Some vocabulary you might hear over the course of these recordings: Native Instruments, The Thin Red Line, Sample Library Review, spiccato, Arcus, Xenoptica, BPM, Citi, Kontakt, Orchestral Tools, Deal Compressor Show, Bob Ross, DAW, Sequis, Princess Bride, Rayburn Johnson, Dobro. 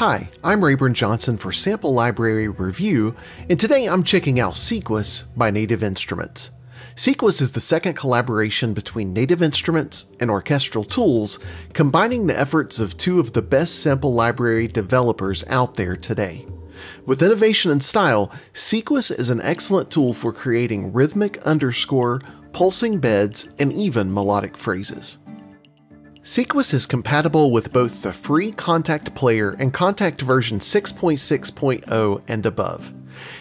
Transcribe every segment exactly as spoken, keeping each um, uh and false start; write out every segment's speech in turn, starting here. Hi, I'm Rayburn Johnson for Sample Library Review, and today I'm checking out Sequis by Native Instruments. Sequis is the second collaboration between Native Instruments and Orchestral Tools, combining the efforts of two of the best sample library developers out there today. With innovation and style, Sequis is an excellent tool for creating rhythmic underscore, pulsing beds, and even melodic phrases. Sequis is compatible with both the free Kontakt player and Kontakt version six point six point zero and above.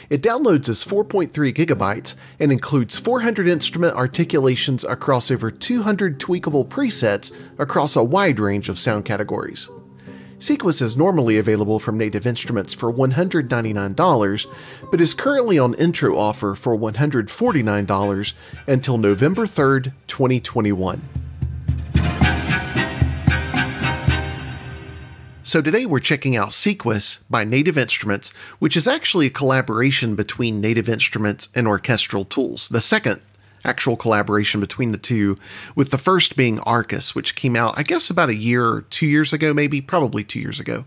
It downloads as four point three gigabytes and includes four hundred instrument articulations across over two hundred tweakable presets across a wide range of sound categories. Sequis is normally available from Native Instruments for one hundred ninety-nine dollars, but is currently on intro offer for one hundred forty-nine dollars until November third, twenty twenty-one. So today we're checking out Sequis by Native Instruments, which is actually a collaboration between Native Instruments and Orchestral Tools, the second actual collaboration between the two, with the first being Arcus, which came out, I guess, about a year or two years ago, maybe, probably two years ago.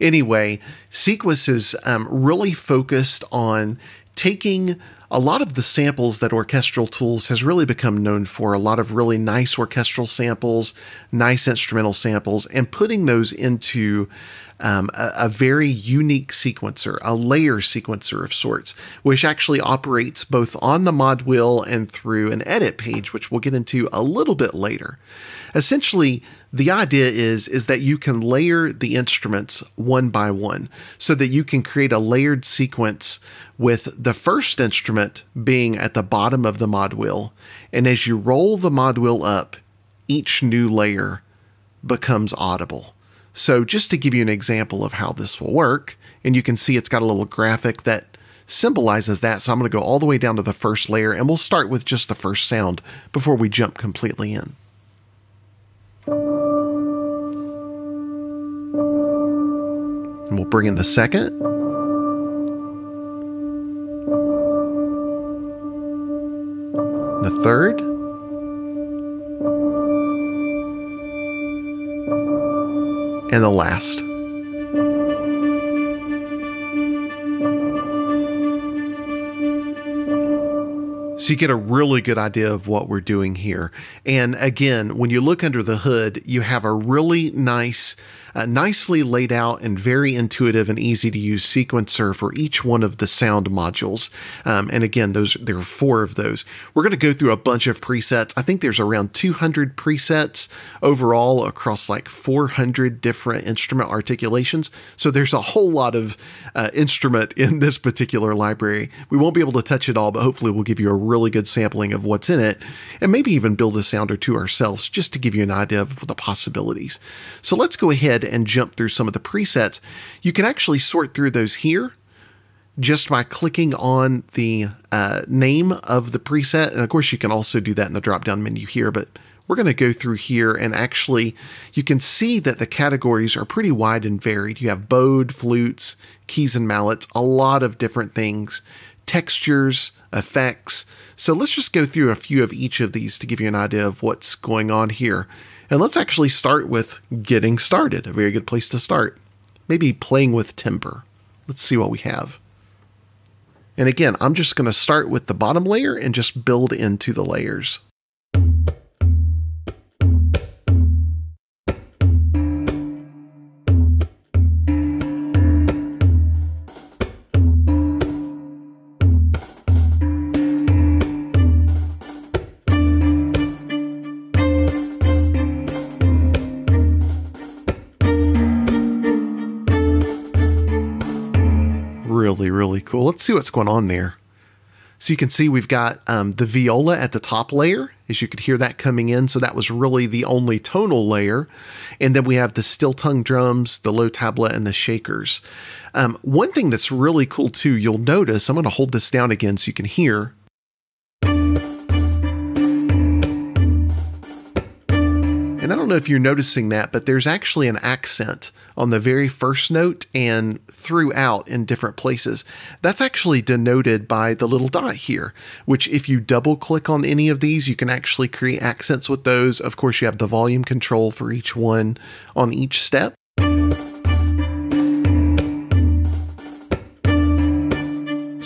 Anyway, Sequis is um, really focused on taking a lot of the samples that Orchestral Tools has really become known for, a lot of really nice orchestral samples, nice instrumental samples, and putting those into um, a, a very unique sequencer, a layer sequencer of sorts, which actually operates both on the mod wheel and through an edit page, which we'll get into a little bit later. Essentially, the idea is, is that you can layer the instruments one by one so that you can create a layered sequence with the first instrument being at the bottom of the mod wheel, and as you roll the mod wheel up, each new layer becomes audible. So just to give you an example of how this will work, and you can see it's got a little graphic that symbolizes that, so I'm going to go all the way down to the first layer, and we'll start with just the first sound before we jump completely in. And we'll bring in the second. The third, and the last. So you get a really good idea of what we're doing here. And again, when you look under the hood, you have a really nice, uh, nicely laid out and very intuitive and easy to use sequencer for each one of the sound modules. Um, and again, those there are four of those. We're going to go through a bunch of presets. I think there's around two hundred presets overall across like four hundred different instrument articulations. So there's a whole lot of uh, instrument in this particular library. We won't be able to touch it all, but hopefully we'll give you a really good sampling of what's in it, and maybe even build a sound or two ourselves just to give you an idea of the possibilities. So let's go ahead and jump through some of the presets. You can actually sort through those here just by clicking on the uh, name of the preset. And of course, you can also do that in the drop-down menu here, but we're going to go through here, and actually you can see that the categories are pretty wide and varied. You have bowed, flutes, keys and mallets, a lot of different things, textures, effects. So let's just go through a few of each of these to give you an idea of what's going on here. And let's actually start with getting started, a very good place to start. Maybe playing with timbre. Let's see what we have. And again, I'm just going to start with the bottom layer and just build into the layers. Really, really cool. Let's see what's going on there. So you can see we've got um, the viola at the top layer, as you could hear that coming in. So that was really the only tonal layer. And then we have the steel tongue drums, the low tabla, and the shakers. Um, one thing that's really cool too, you'll notice, I'm going to hold this down again so you can hear. And I don't know if you're noticing that, but there's actually an accent on the very first note and throughout in different places. That's actually denoted by the little dot here, which if you double click on any of these, you can actually create accents with those. Of course, you have the volume control for each one on each step.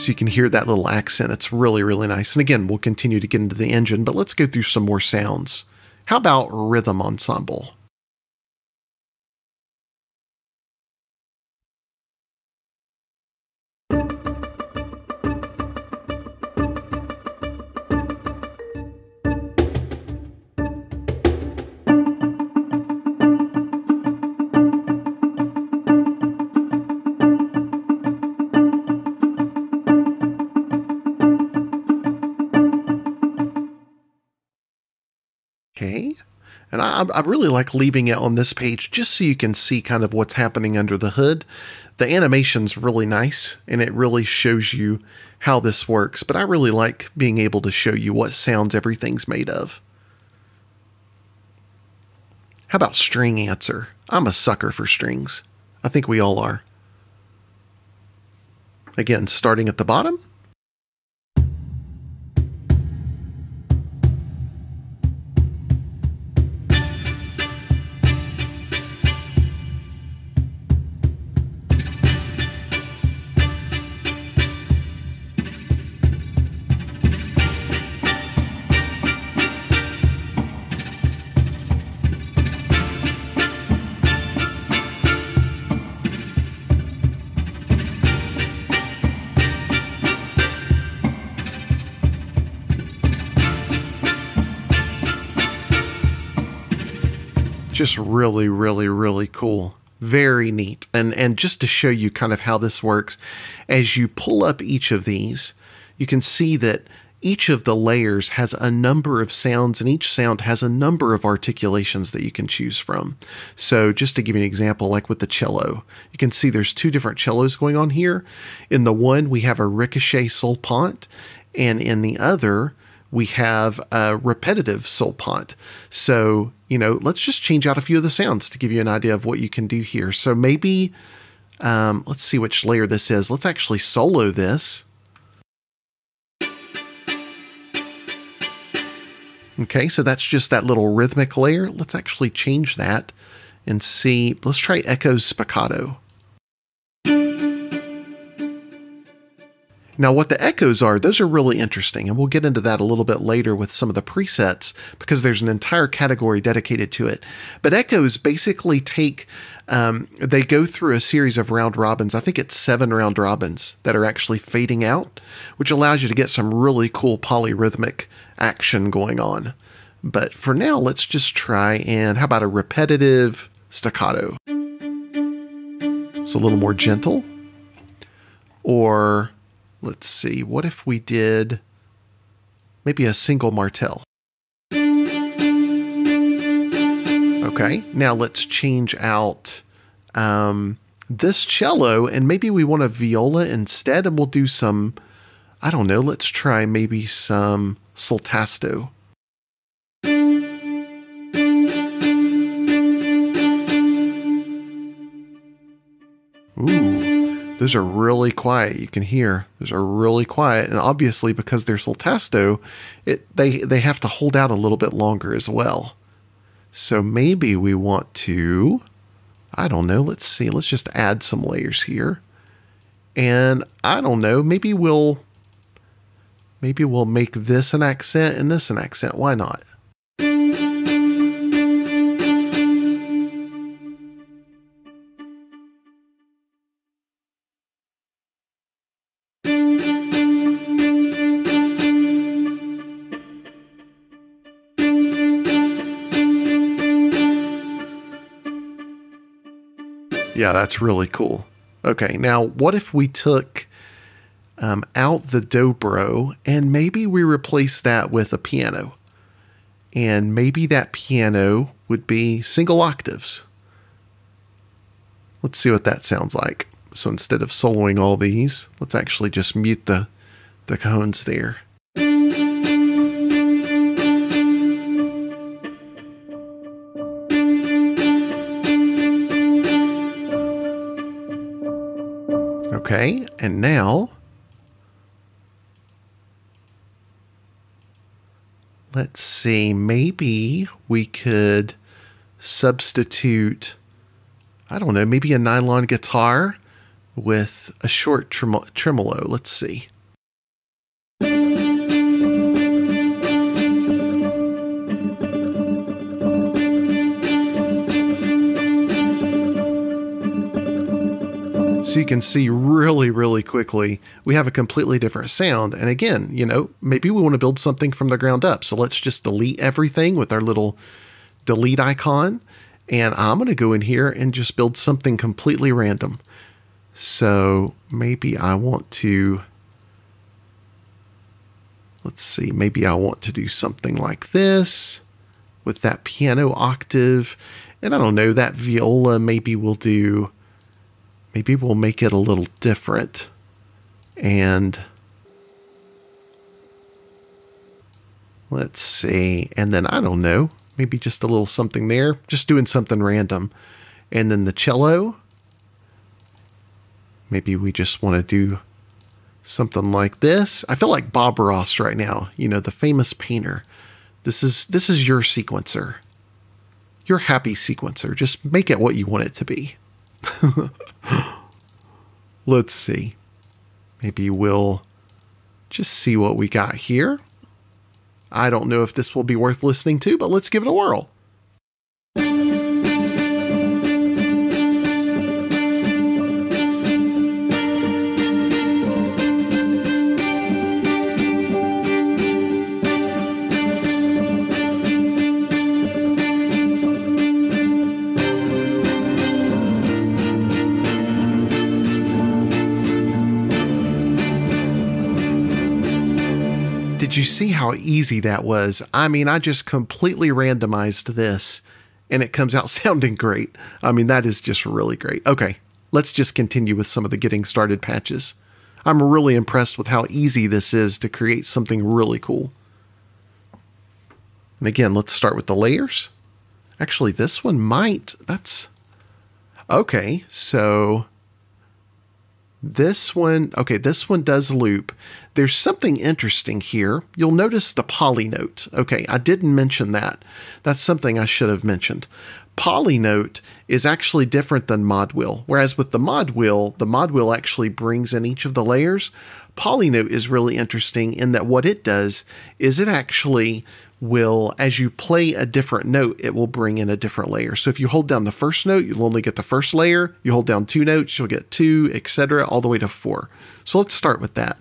So you can hear that little accent. It's really, really nice. And again, we'll continue to get into the engine, but let's go through some more sounds. How about rhythm ensemble? And I, I really like leaving it on this page just so you can see kind of what's happening under the hood. The animation's really nice, and it really shows you how this works. But I really like being able to show you what sounds everything's made of. How about string answer? I'm a sucker for strings. I think we all are. Again, starting at the bottom. Just really, really, really cool. Very neat. And and just to show you kind of how this works, as you pull up each of these, you can see that each of the layers has a number of sounds, and each sound has a number of articulations that you can choose from. So just to give you an example, like with the cello, you can see there's two different cellos going on here. In the one, we have a ricochet solfège, and in the other, we have a repetitive solfège. So, you know, let's just change out a few of the sounds to give you an idea of what you can do here. So maybe, um, let's see which layer this is. Let's actually solo this. Okay, so that's just that little rhythmic layer. Let's actually change that and see. Let's try Echo's Spiccato. Now what the echoes are, those are really interesting, and we'll get into that a little bit later with some of the presets because there's an entire category dedicated to it. But echoes basically take, um, they go through a series of round robins. I think it's seven round robins that are actually fading out, which allows you to get some really cool polyrhythmic action going on. But for now, let's just try, and how about a repetitive staccato? It's a little more gentle. Or let's see, what if we did maybe a single martel? Okay, now let's change out um, this cello, and maybe we want a viola instead, and we'll do some, I don't know, let's try maybe some soltasto. Ooh. Those are really quiet. You can hear those are really quiet, and obviously because they're soltasto, it they they have to hold out a little bit longer as well. So maybe we want to, I don't know, let's see, let's just add some layers here, and I don't know, maybe we'll maybe we'll make this an accent and this an accent. Why not? Yeah, that's really cool. Okay, now what if we took um, out the dobro, and maybe we replace that with a piano? And maybe that piano would be single octaves. Let's see what that sounds like. So instead of soloing all these, let's actually just mute the, the cajones there. Okay, and now let's see, maybe we could substitute, I don't know, maybe a nylon guitar with a short tremolo. Let's see. So you can see really, really quickly, we have a completely different sound. And again, you know, maybe we want to build something from the ground up. So let's just delete everything with our little delete icon. And I'm going to go in here and just build something completely random. So maybe I want to, let's see, maybe I want to do something like this with that piano octave. And I don't know, that viola, maybe we'll do, maybe we'll make it a little different. And let's see. And then I don't know, maybe just a little something there, just doing something random. And then the cello, maybe we just want to do something like this. I feel like Bob Ross right now, you know, the famous painter. This is, this is your sequencer, your happy sequencer. Just make it what you want it to be. Let's see. Maybe we'll just see what we got here. I don't know if this will be worth listening to, but let's give it a whirl. Did you see how easy that was? I mean, I just completely randomized this and it comes out sounding great. I mean, that is just really great. Okay, let's just continue with some of the getting started patches. I'm really impressed with how easy this is to create something really cool. And again, let's start with the layers. Actually, this one might, that's okay. So this one, okay, this one does loop. There's something interesting here. You'll notice the polynote. Okay, I didn't mention that. That's something I should have mentioned. Polynote is actually different than mod wheel. Whereas with the mod wheel, the mod wheel actually brings in each of the layers. Polynote is really interesting in that what it does is it actually will, as you play a different note, it will bring in a different layer. So if you hold down the first note, you'll only get the first layer. You hold down two notes, you'll get two, et cetera, all the way to four. So let's start with that.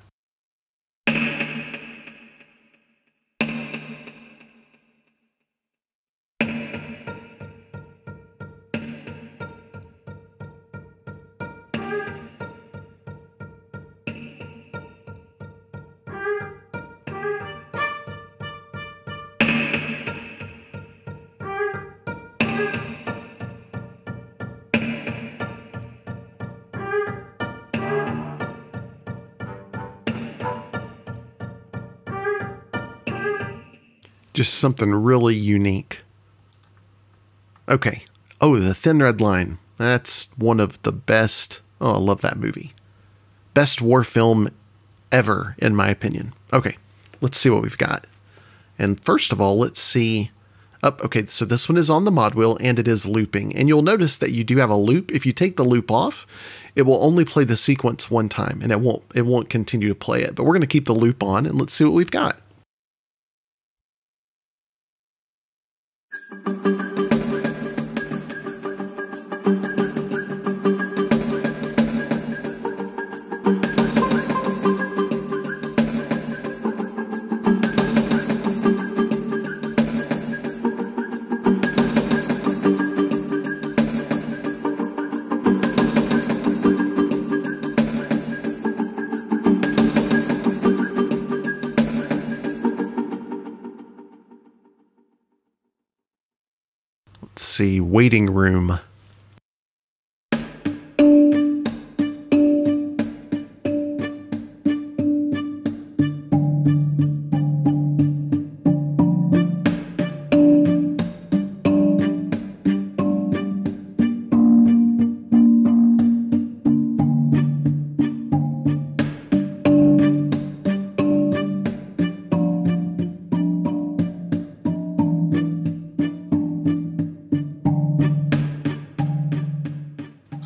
Just something really unique. Okay. Oh, The Thin Red Line. That's one of the best. Oh, I love that movie. Best war film ever, in my opinion. Okay. Let's see what we've got. And first of all, let's see. Oh, okay. So this one is on the mod wheel and it is looping. And you'll notice that you do have a loop. If you take the loop off, it will only play the sequence one time and it won't, it won't continue to play it, but we're going to keep the loop on and let's see what we've got. See, waiting room.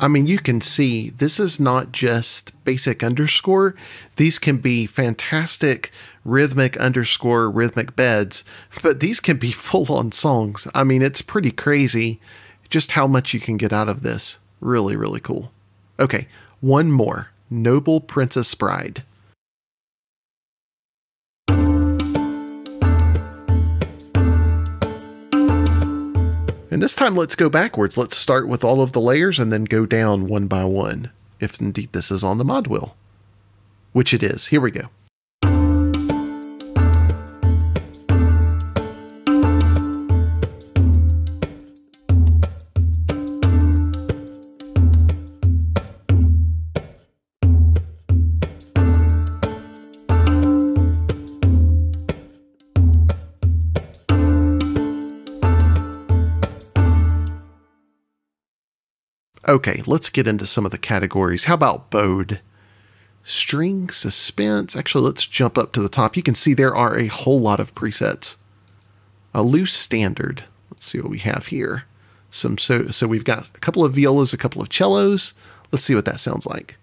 I mean, you can see this is not just basic underscore. These can be fantastic rhythmic underscore rhythmic beds, but these can be full on songs. I mean, it's pretty crazy just how much you can get out of this. Really, really cool. Okay, one more, Noble Princess Bride. And this time let's go backwards. Let's start with all of the layers and then go down one by one, if indeed this is on the mod wheel, which it is. Here we go. Okay, let's get into some of the categories. How about bowed? String, suspense. Actually, let's jump up to the top. You can see there are a whole lot of presets. A loose standard. Let's see what we have here. Some so, so we've got a couple of violas, a couple of cellos. Let's see what that sounds like.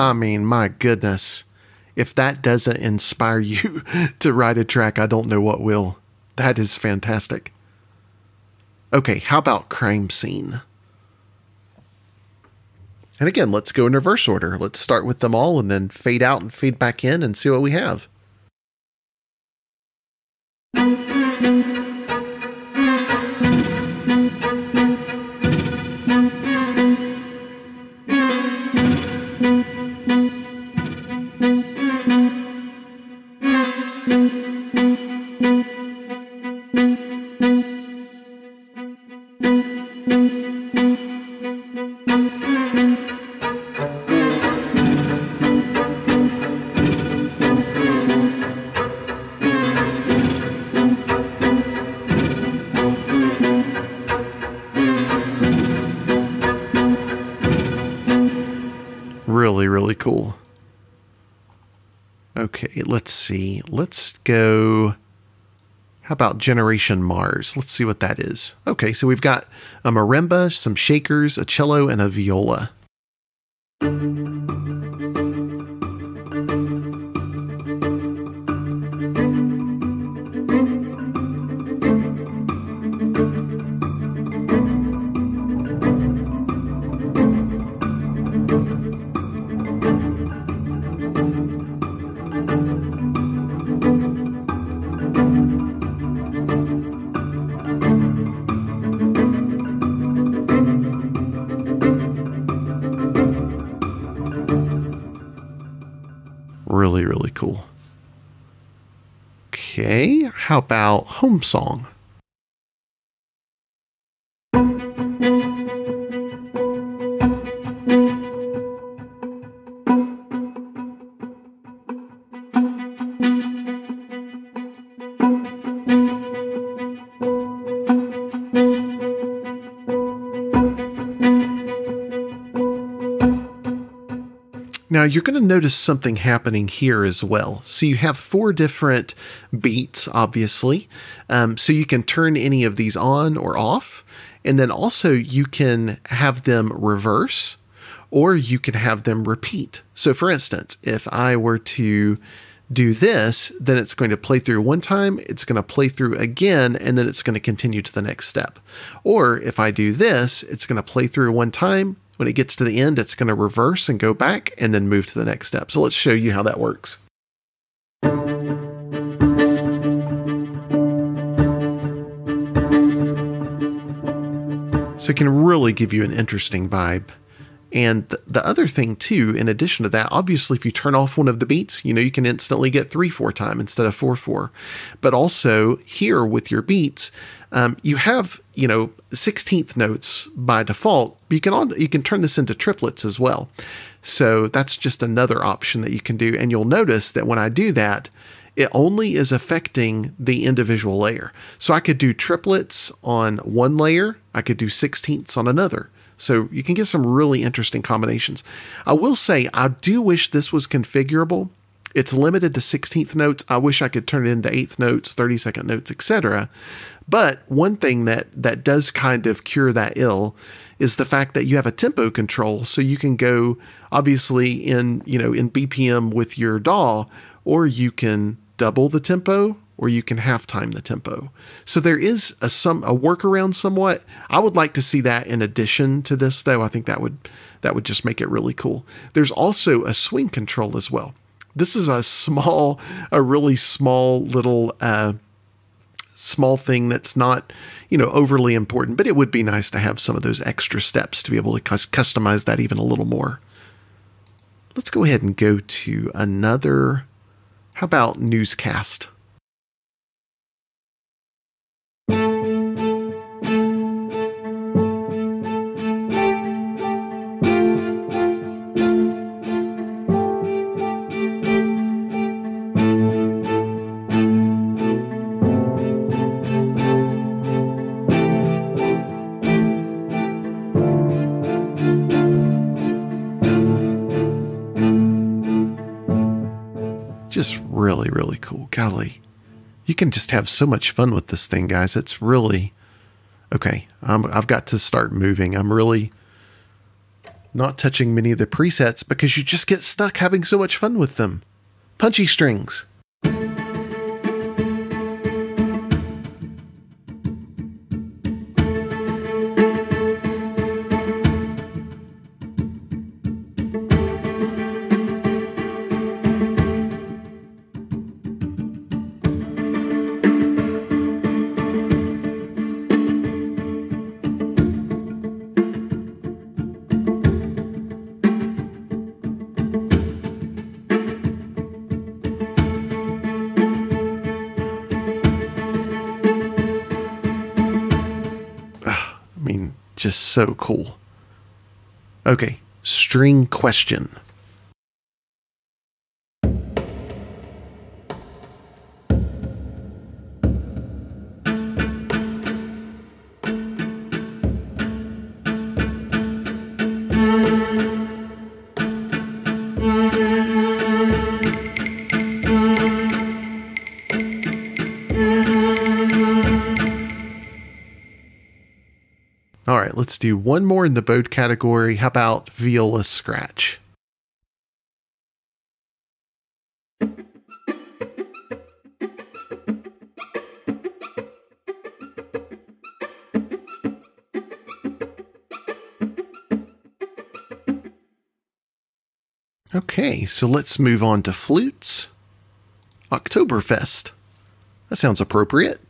I mean, my goodness, if that doesn't inspire you to write a track, I don't know what will. That is fantastic. Okay, how about crime scene? And again, let's go in reverse order. Let's start with them all and then fade out and fade back in and see what we have. Cool. Okay, let's see. Let's go. How about Generation Mars? Let's see what that is. Okay, so we've got a marimba, some shakers, a cello, and a viola. Really, really cool. Okay, how about Home Song? Now you're going to notice something happening here as well. So you have four different beats, obviously. Um, so you can turn any of these on or off. And then also you can have them reverse or you can have them repeat. So for instance, if I were to do this, then it's going to play through one time, it's going to play through again, and then it's going to continue to the next step. Or if I do this, it's going to play through one time. When it gets to the end, it's going to reverse and go back and then move to the next step. So let's show you how that works. So it can really give you an interesting vibe. And th the other thing too, in addition to that, obviously if you turn off one of the beats, you know, you can instantly get three four time instead of four four. But also here with your beats, um, you have, you know, sixteenth notes by default, but you can, all, you can turn this into triplets as well. So that's just another option that you can do. And you'll notice that when I do that, it only is affecting the individual layer. So I could do triplets on one layer, I could do sixteenths on another. So you can get some really interesting combinations. I will say, I do wish this was configurable. It's limited to sixteenth notes. I wish I could turn it into eighth notes, thirty-second notes, et cetera. But one thing that, that does kind of cure that ill is the fact that you have a tempo control. So you can go, obviously, in, you know, in B P M with your D A W, or you can double the tempo, or you can half time the tempo. So there is a some a workaround somewhat. I would like to see that in addition to this though. I think that would that would just make it really cool. There's also a swing control as well. This is a small, a really small little uh, small thing that's not, you know, overly important, but it would be nice to have some of those extra steps to be able to customize that even a little more. Let's go ahead and go to another. How about newscast? Just really, really cool. Golly, you can just have so much fun with this thing, guys. It's really okay. I'm, I've got to start moving. I'm really not touching many of the presets because you just get stuck having so much fun with them. Punchy strings. Just so cool. Okay, string question. Let's do one more in the bowed category. How about viola scratch? Okay, so let's move on to flutes. Oktoberfest. That sounds appropriate.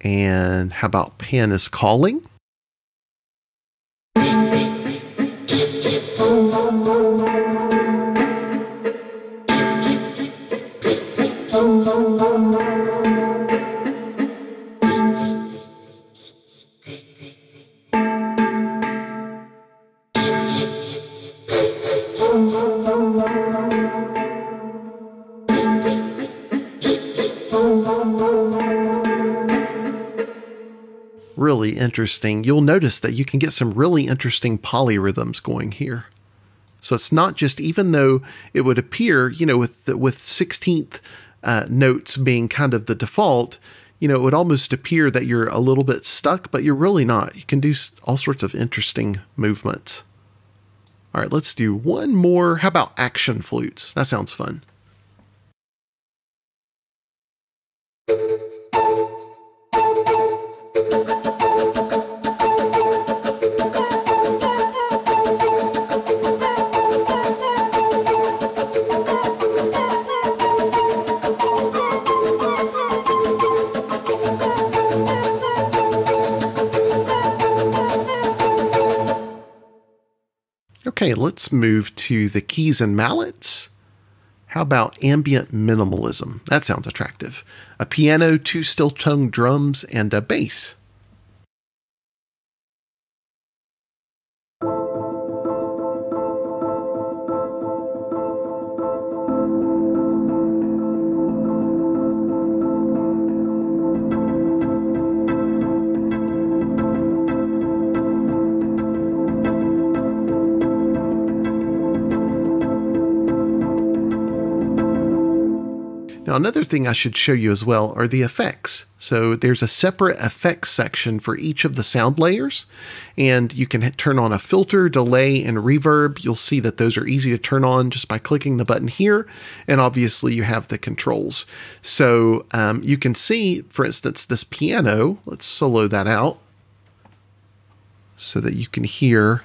And how about Pan is Calling? Interesting. You'll notice that you can get some really interesting polyrhythms going here. So it's not just, even though it would appear, you know, with the, with sixteenth uh, notes being kind of the default, you know, it would almost appear that you're a little bit stuck, but you're really not. You can do all sorts of interesting movements. All right, let's do one more. How about action flutes? That sounds fun. Okay, let's move to the keys and mallets. How about ambient minimalism? That sounds attractive. A piano, two steel-toned drums, and a bass. Now, another thing I should show you as well are the effects. So there's a separate effects section for each of the sound layers, and you can turn on a filter, delay, and reverb. You'll see that those are easy to turn on just by clicking the button here, and obviously you have the controls. So um, you can see, for instance, this piano. Let's solo that out so that you can hear.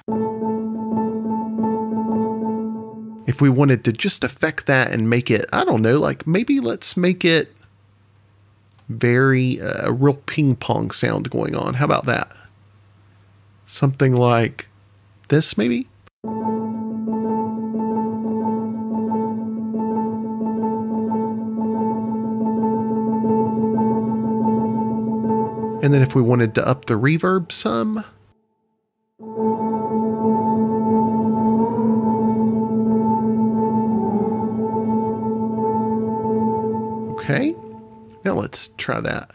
If we wanted to just affect that and make it, I don't know, like maybe let's make it very, uh, a real ping pong sound going on. How about that? Something like this, maybe? And then if we wanted to up the reverb some. Okay, now let's try that.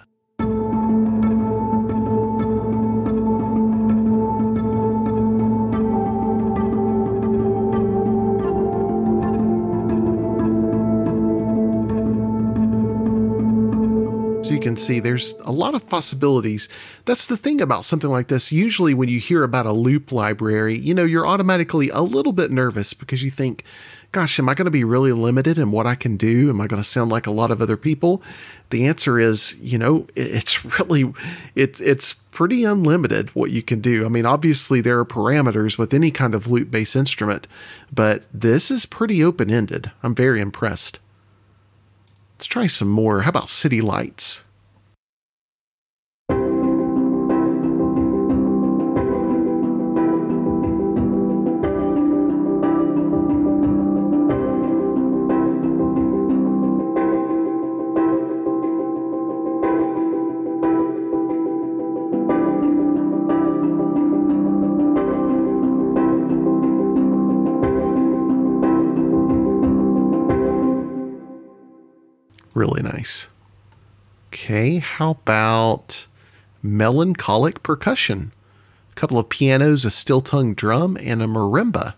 So you can see there's a lot of possibilities. That's the thing about something like this. Usually when you hear about a loop library, you know, you're automatically a little bit nervous because you think, gosh, am I going to be really limited in what I can do? Am I going to sound like a lot of other people? The answer is, you know, it's really, it's, it's pretty unlimited what you can do. I mean, obviously there are parameters with any kind of loop-based instrument, but this is pretty open-ended. I'm very impressed. Let's try some more. How about city lights? Really nice. Okay, how about melancholic percussion? A couple of pianos, a steel-tongued drum, and a marimba.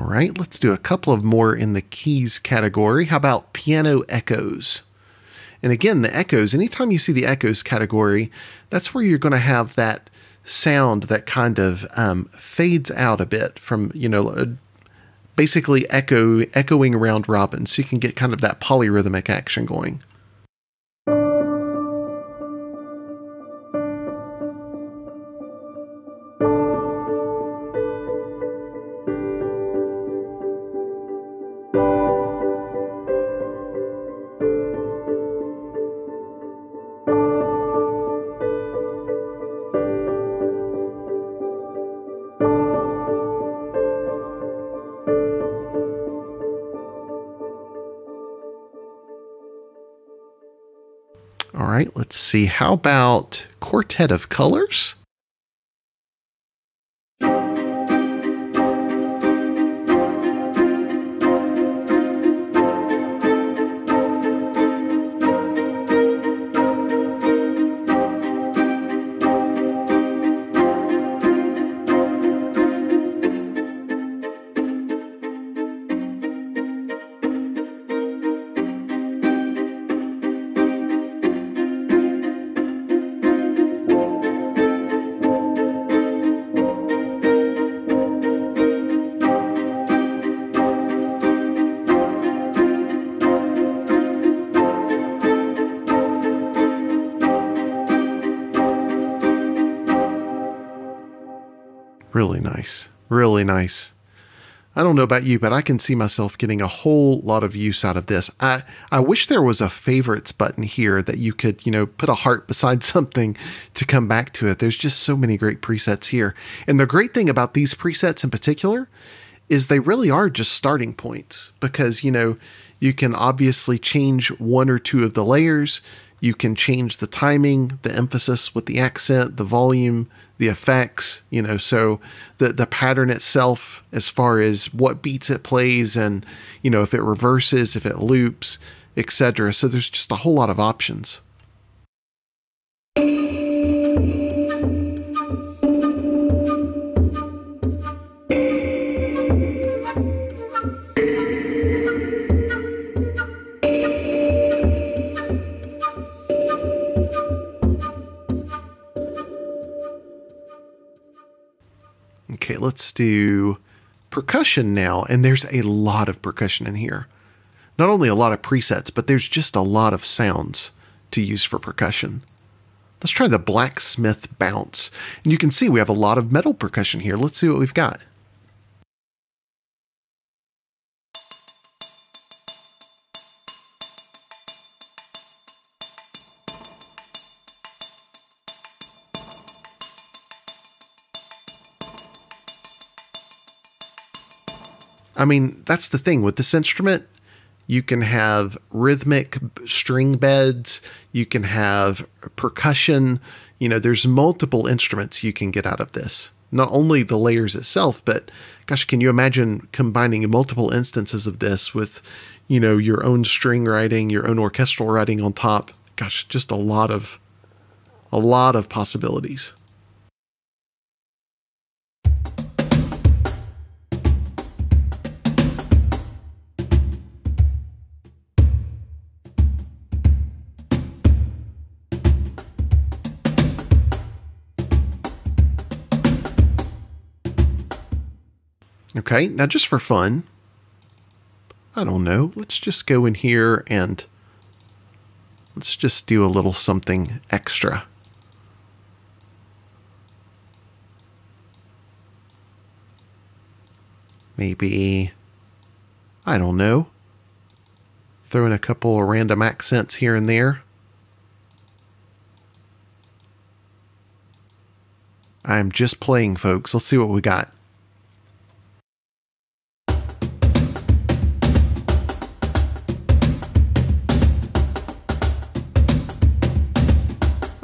Right, let's do a couple of more in the keys category. How about piano echoes? And again, the echoes, anytime you see the echoes category, that's where you're going to have that sound that kind of um, fades out a bit from, you know, basically echo, echoing round robin. So you can get kind of that polyrhythmic action going. All right, let's see. How about Quartet of Colors? Really nice. Really nice. I don't know about you, but I can see myself getting a whole lot of use out of this. I, I wish there was a favorites button here that you could, you know, put a heart beside something to come back to it. There's just so many great presets here. And the great thing about these presets in particular is they really are just starting points because, you know, you can obviously change one or two of the layers. You can change the timing, the emphasis with the accent, the volume, the effects, you know, so the, the pattern itself, as far as what beats it plays and, you know, if it reverses, if it loops, et cetera. So there's just a whole lot of options. Okay, let's do percussion now. And there's a lot of percussion in here. Not only a lot of presets, but there's just a lot of sounds to use for percussion. Let's try the blacksmith bounce. And you can see we have a lot of metal percussion here. Let's see what we've got. I mean, that's the thing with this instrument. You can have rhythmic string beds. You can have percussion. You know, there's multiple instruments you can get out of this. Not only the layers itself, but gosh, can you imagine combining multiple instances of this with, you know, your own string writing, your own orchestral writing on top? Gosh, just a lot of, a lot of possibilities. Okay, now just for fun, I don't know, let's just go in here and let's just do a little something extra. Maybe, I don't know, throw in a couple of random accents here and there. I'm just playing, folks. Let's see what we got.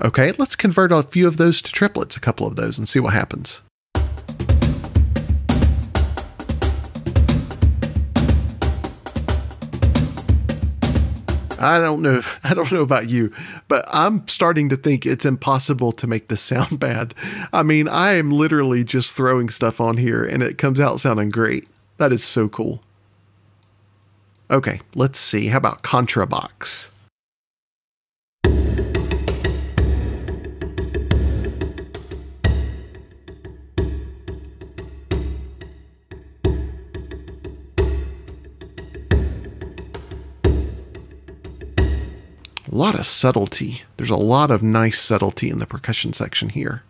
Okay, let's convert a few of those to triplets, a couple of those, and see what happens. I don't know. I don't know about you, but I'm starting to think it's impossible to make this sound bad. I mean, I am literally just throwing stuff on here and it comes out sounding great. That is so cool. Okay, let's see. How about contrabox? A lot of subtlety. There's a lot of nice subtlety in the percussion section here.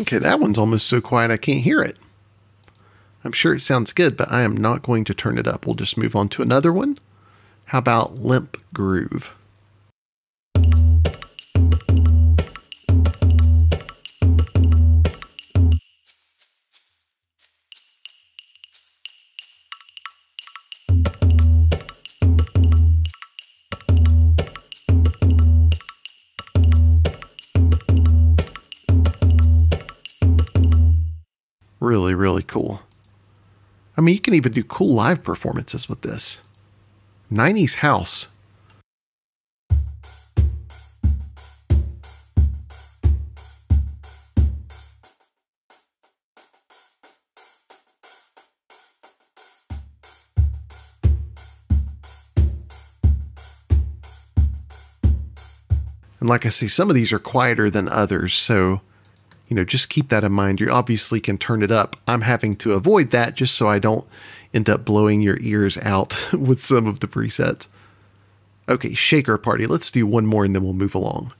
Okay, that one's almost so quiet I can't hear it. I'm sure it sounds good, but I am not going to turn it up. We'll just move on to another one. How about limp groove? Really, really cool. I mean, you can even do cool live performances with this. nineties house. And like I say, some of these are quieter than others, so you know, just keep that in mind. You obviously can turn it up. I'm having to avoid that just so I don't, end up blowing your ears out with some of the presets. Okay, shaker party. Let's do one more and then we'll move along.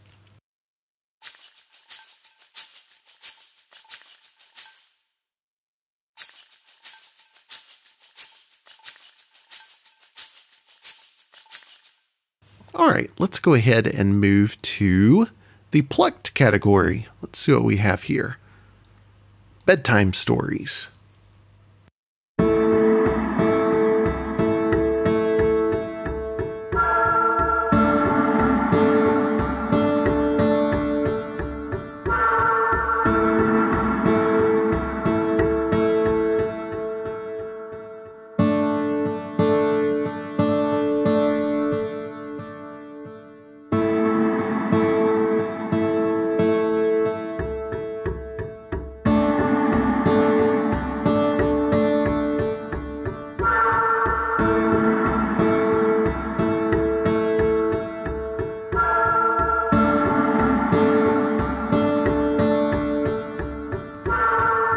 All right, let's go ahead and move to the plucked category. Let's see what we have here. Bedtime stories.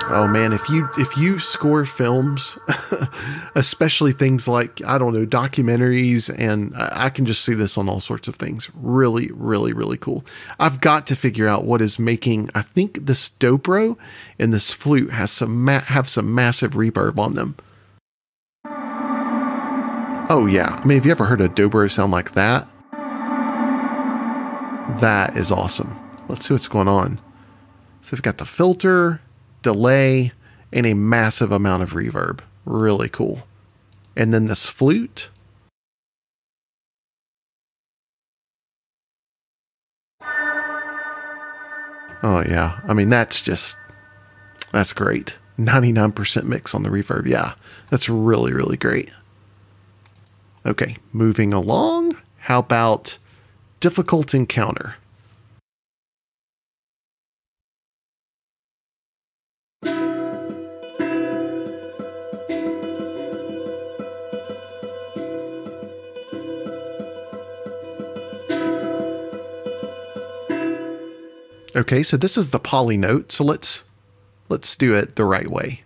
Oh man, if you if you score films, especially things like, I don't know, documentaries, and I can just see this on all sorts of things. Really, really, really cool. I've got to figure out what is making, I think this dobro and this flute has some ma have some massive reverb on them. Oh yeah, I mean, have you ever heard a dobro sound like that? That is awesome. Let's see what's going on. So we've got the filter, delay, and a massive amount of reverb. Really cool. And then this flute. Oh yeah, I mean, that's just, that's great. ninety-nine percent mix on the reverb. Yeah, that's really, really great. Okay, moving along. How about difficult encounter? Okay, so this is the poly note, so let's let's do it the right way.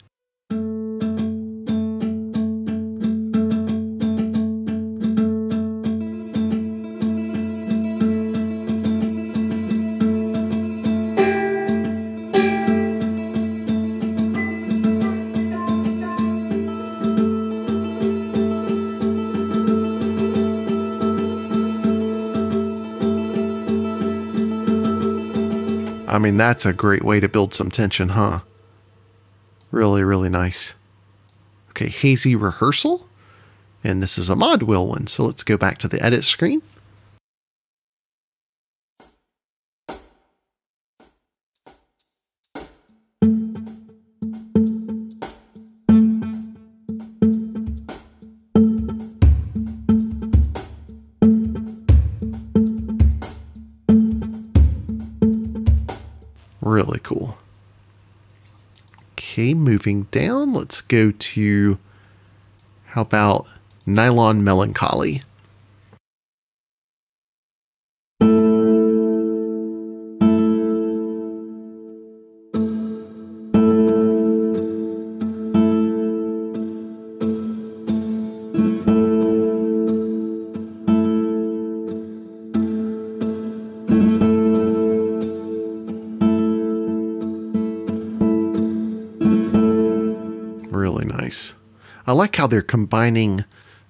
I mean, that's a great way to build some tension, huh? Really, really nice. Okay, hazy rehearsal. And this is a mod wheel one. So let's go back to the edit screen. Really cool. Okay, moving down, let's go to, how about Nylon Melancholy? I like how they're combining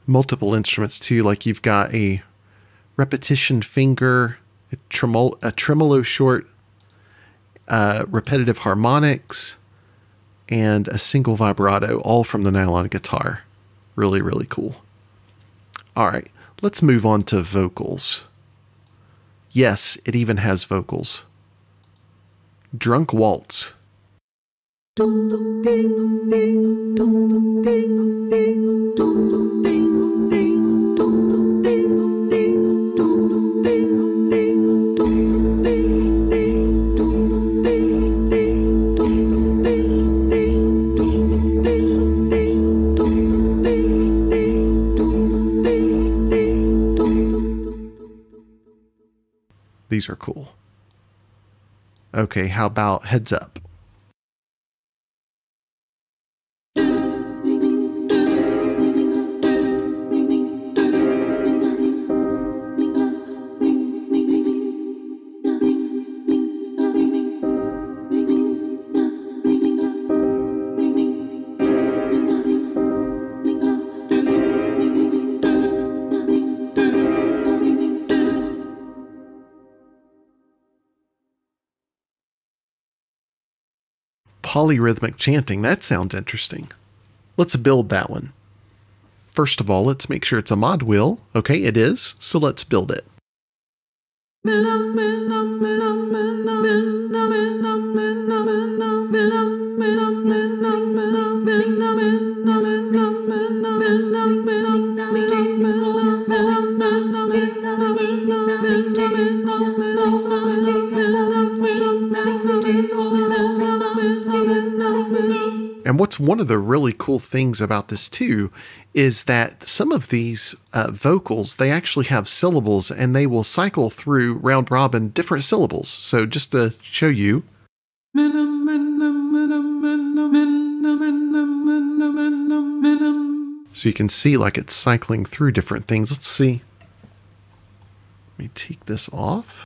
multiple instruments too. Like you've got a repetition finger, a tremolo, a tremolo short, uh, repetitive harmonics, and a single vibrato, all from the nylon guitar. Really, really cool. All right, let's move on to vocals. Yes, it even has vocals. Drunk Waltz. These are cool. Okay, how about heads up? Thank you. polyrhythmic chanting. That sounds interesting. Let's build that one. First of all, let's make sure it's a mod wheel. Okay, it is, so let's build it. And what's one of the really cool things about this too is that some of these uh, vocals, they actually have syllables and they will cycle through round robin different syllables. So just to show you. So you can see like it's cycling through different things. Let's see. Let me take this off.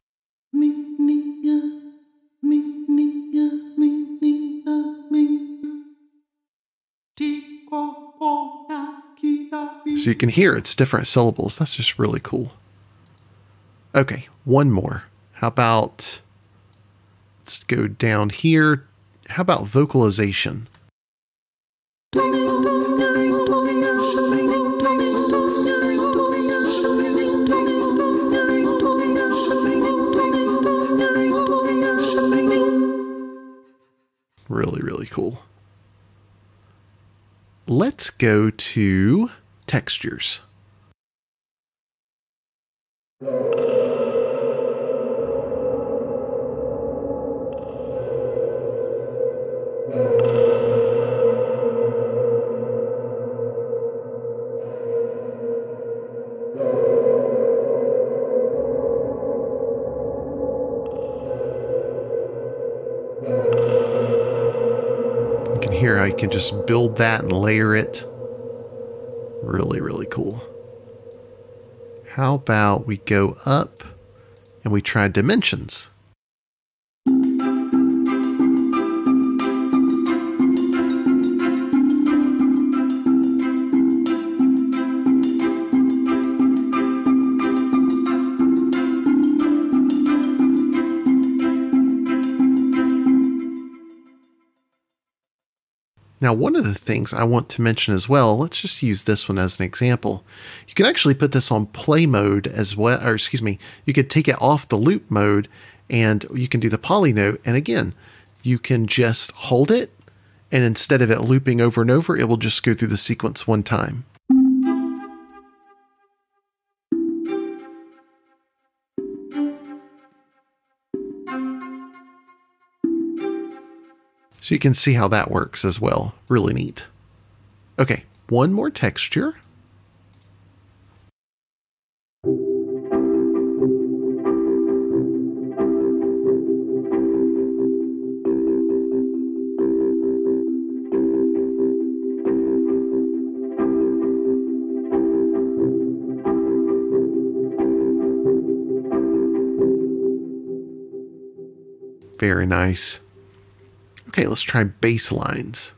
So you can hear it's different syllables. That's just really cool. Okay, one more. How about, let's go down here. How about vocalization? Really, really cool. Let's go to textures. You can hear how you can just build that and layer it. Really, really cool. How about we go up and we try dimensions? Now, one of the things I want to mention as well, let's just use this one as an example. You can actually put this on play mode as well, or excuse me, you could take it off the loop mode and you can do the poly note. And again, you can just hold it. And instead of it looping over and over, it will just go through the sequence one time. So you can see how that works as well. Really neat. Okay, one more texture. Very nice. Okay, let's try bass lines.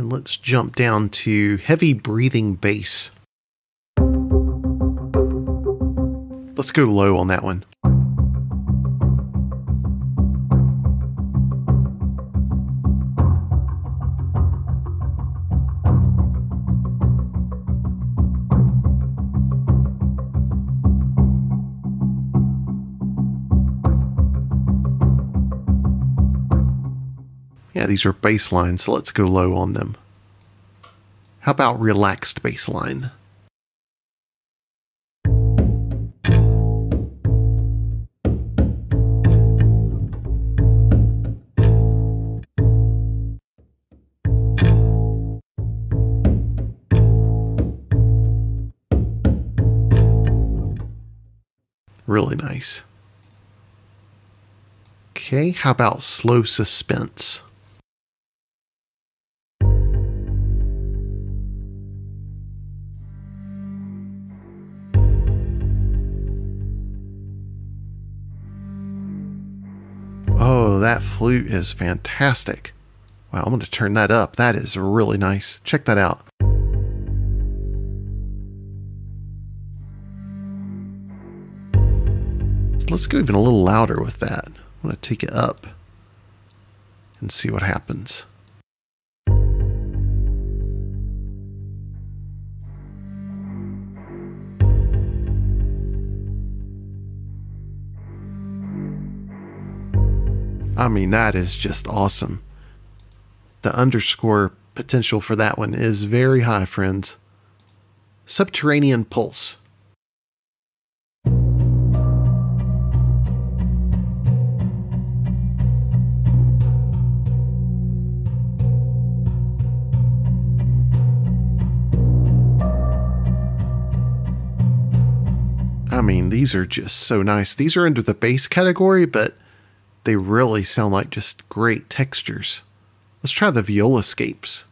And let's jump down to heavy breathing bass. Let's go low on that one. Yeah, these are bass lines, so let's go low on them. How about relaxed bass line? Really nice. Okay, how about slow suspense? Oh, that flute is fantastic. Wow, I'm going to turn that up. That is really nice. Check that out. Let's go even a little louder with that. I'm going to take it up and see what happens. I mean, that is just awesome. The underscore potential for that one is very high, friends. Subterranean Pulse. I mean, these are just so nice. These are under the bass category, but they really sound like just great textures. Let's try the viola scapes.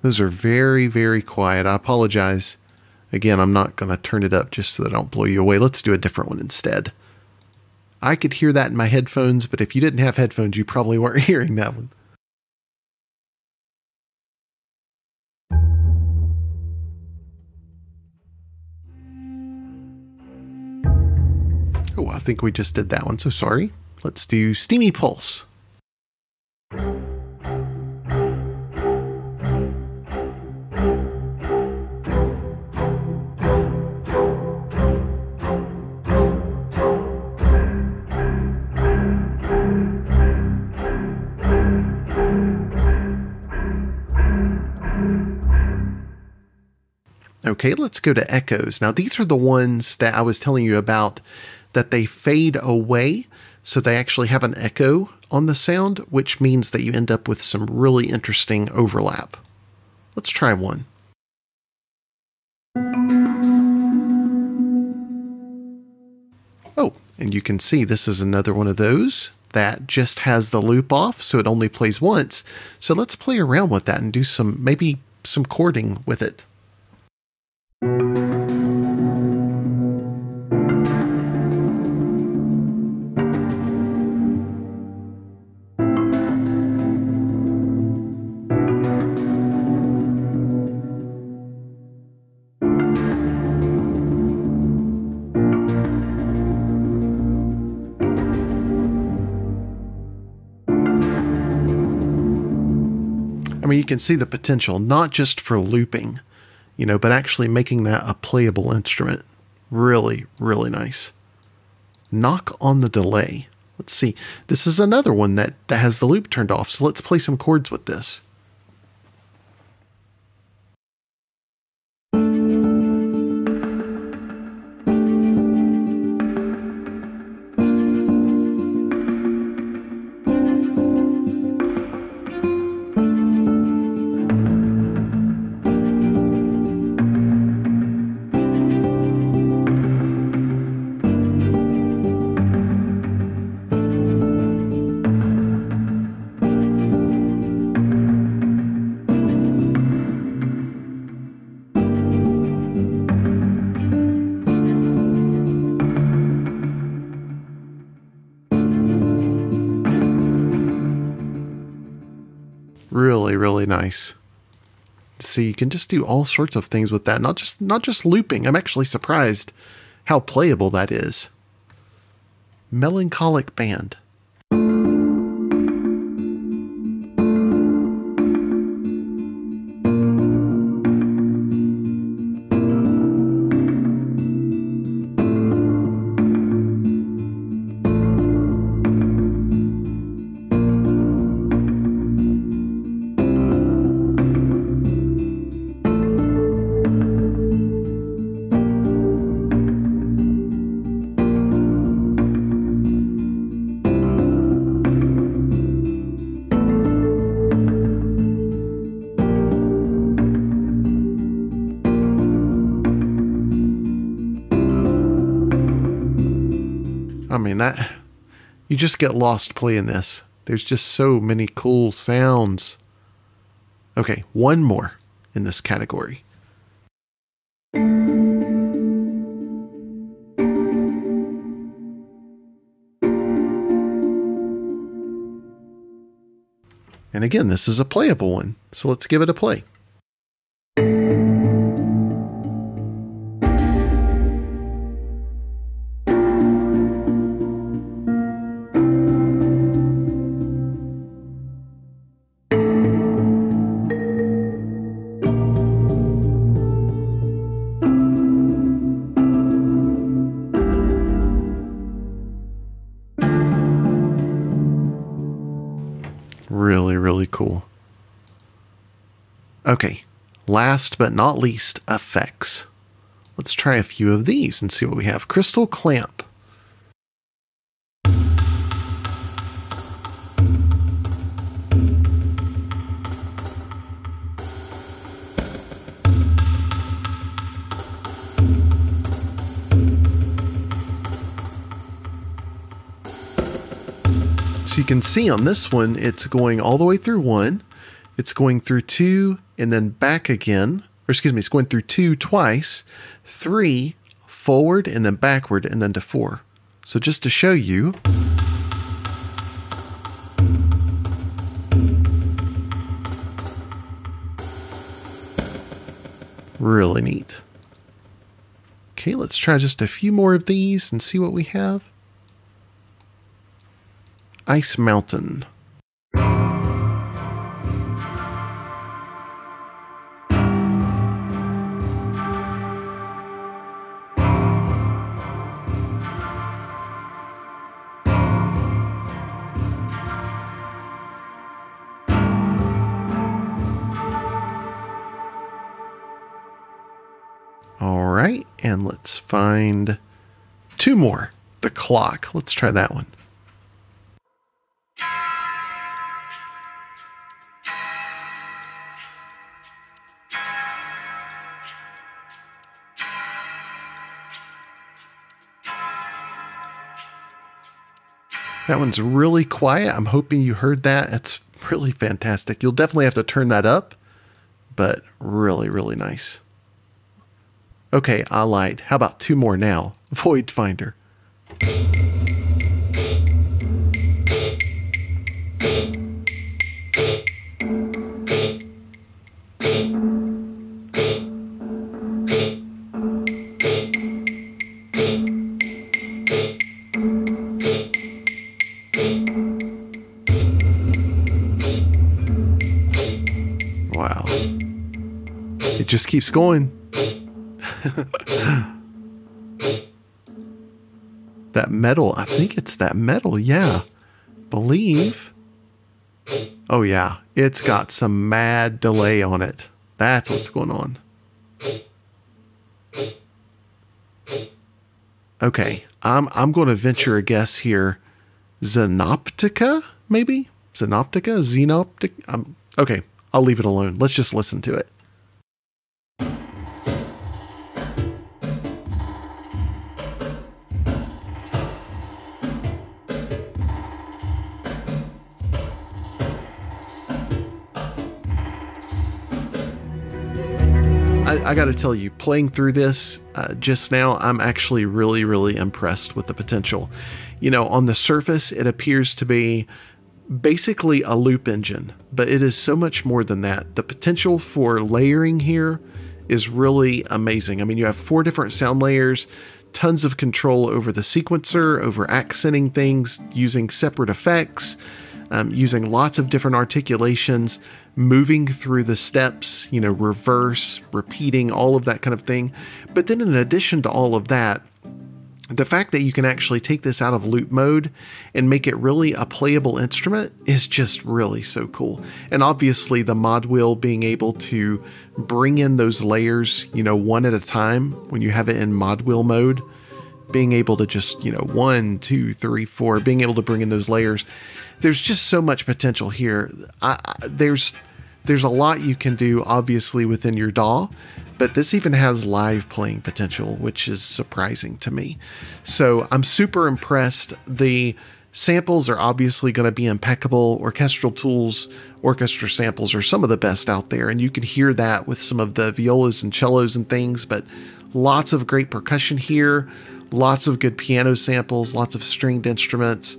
Those are very, very quiet. I apologize. Again, I'm not going to turn it up just so that I don't blow you away. Let's do a different one instead. I could hear that in my headphones, but if you didn't have headphones, you probably weren't hearing that one. Oh, I think we just did that one, so sorry. Let's do Steamy Pulse. Okay, let's go to echoes. Now, these are the ones that I was telling you about that they fade away. So they actually have an echo on the sound, which means that you end up with some really interesting overlap. Let's try one. Oh, and you can see this is another one of those that just has the loop off, so it only plays once. So let's play around with that and do some, maybe some chording with it. I mean, you can see the potential, not just for looping, you know, but actually making that a playable instrument. Really, really nice. Knock on the Delay. Let's see. This is another one that, that has the loop turned off. So let's play some chords with this. Really, really nice. See, you can just do all sorts of things with that. Not just not just looping. I'm actually surprised how playable that is. Melancholic Band. I mean, that you just get lost playing this. There's just so many cool sounds. Okay, one more in this category. And again, this is a playable one, so let's give it a play. Really, really cool. Okay, last but not least, effects. Let's try a few of these and see what we have. Crystal Clamp. So you can see on this one, it's going all the way through one, it's going through two, and then back again, or excuse me, it's going through two twice, three, forward, and then backward, and then to four. So just to show you, really neat. Okay, let's try just a few more of these and see what we have. Ice Mountain. All right, and let's find two more. The Clock. Let's try that one. That one's really quiet. I'm hoping you heard that. That's really fantastic. You'll definitely have to turn that up, but really, really nice. Okay, I lied. How about two more now? Void Finder. Wow. It just keeps going. That metal, I think it's that metal, yeah. Believe. Oh yeah, it's got some mad delay on it. That's what's going on. Okay, I'm I'm going to venture a guess here. Xenoptica, maybe? Xenoptica? Xenoptica? Um, okay. I'll leave it alone. Let's just listen to it. I, I gotta tell you, playing through this uh, just now, I'm actually really, really impressed with the potential. You know, on the surface, it appears to be basically a loop engine, but it is so much more than that. The potential for layering here is really amazing. I mean, you have four different sound layers, tons of control over the sequencer, over accenting things, using separate effects, um, using lots of different articulations, moving through the steps, you know, reverse, repeating, all of that kind of thing. But then in addition to all of that, the fact that you can actually take this out of loop mode and make it really a playable instrument is just really so cool. And obviously the mod wheel being able to bring in those layers, you know, one at a time when you have it in mod wheel mode, being able to just, you know, one, two, three, four, being able to bring in those layers. There's just so much potential here. I, I, there's, there's a lot you can do obviously within your D A W, but this even has live playing potential, which is surprising to me. So I'm super impressed. The Samples are obviously going to be impeccable. Orchestral Tools orchestra samples are some of the best out there, and you can hear that with some of the violas and cellos and things, but lots of great percussion here, lots of good piano samples, lots of stringed instruments,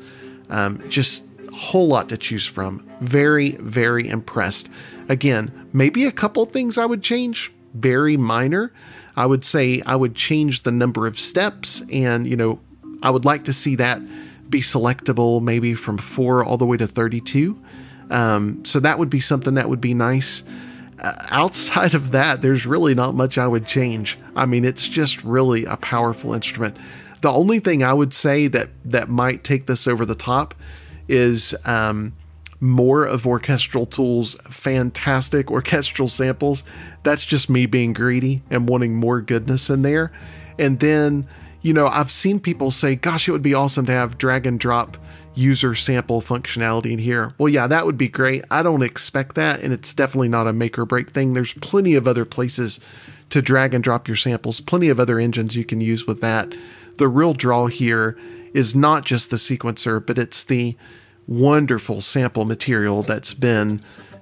um, just a whole lot to choose from. Very, very impressed. Again, maybe a couple things I would change, very minor. I would say I would change the number of steps, and, you know, I would like to see that be selectable maybe from four all the way to thirty-two. Um, so that would be something that would be nice. Uh, outside of that, there's really not much I would change. I mean, it's just really a powerful instrument. The only thing I would say that that might take this over the top is um, more of Orchestral Tools' fantastic orchestral samples. That's just me being greedy and wanting more goodness in there. And then, you know, I've seen people say, gosh, it would be awesome to have drag and drop user sample functionality in here. Well, yeah, that would be great. I don't expect that, and it's definitely not a make or break thing. There's plenty of other places to drag and drop your samples, plenty of other engines you can use with that. The real draw here is not just the sequencer, but it's the wonderful sample material that's been,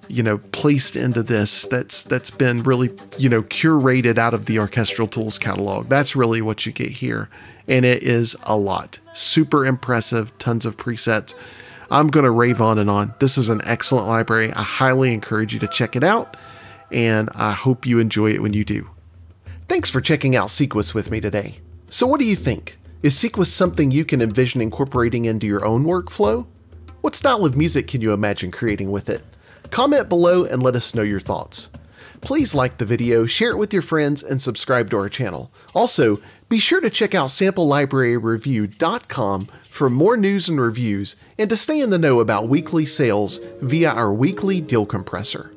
you know, placed into this, that's that's been really, you know, curated out of the Orchestral Tools catalog. That's really what you get here, and it is a lot. Super impressive, tons of presets. I'm gonna rave on and on. This is an excellent library. I highly encourage you to check it out, and I hope you enjoy it when you do. Thanks for checking out Sequis with me today. So what do you think? Is Sequis something you can envision incorporating into your own workflow? What style of music can you imagine creating with it? Comment below and let us know your thoughts. Please like the video, share it with your friends, and subscribe to our channel. Also, be sure to check out sample library review dot com for more news and reviews, and to stay in the know about weekly sales via our weekly deal compressor.